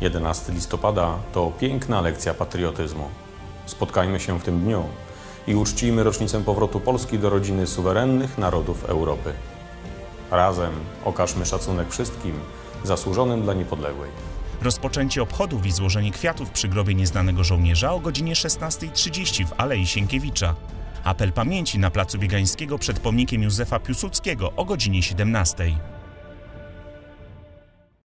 11 listopada to piękna lekcja patriotyzmu. Spotkajmy się w tym dniu i uczcijmy rocznicę powrotu Polski do rodziny suwerennych narodów Europy. Razem okażmy szacunek wszystkim zasłużonym dla niepodległej. Rozpoczęcie obchodów i złożenie kwiatów przy grobie nieznanego żołnierza o godzinie 16:30 w Alei Sienkiewicza. Apel pamięci na Placu Biegańskiego przed pomnikiem Józefa Piłsudskiego o godzinie 17:00.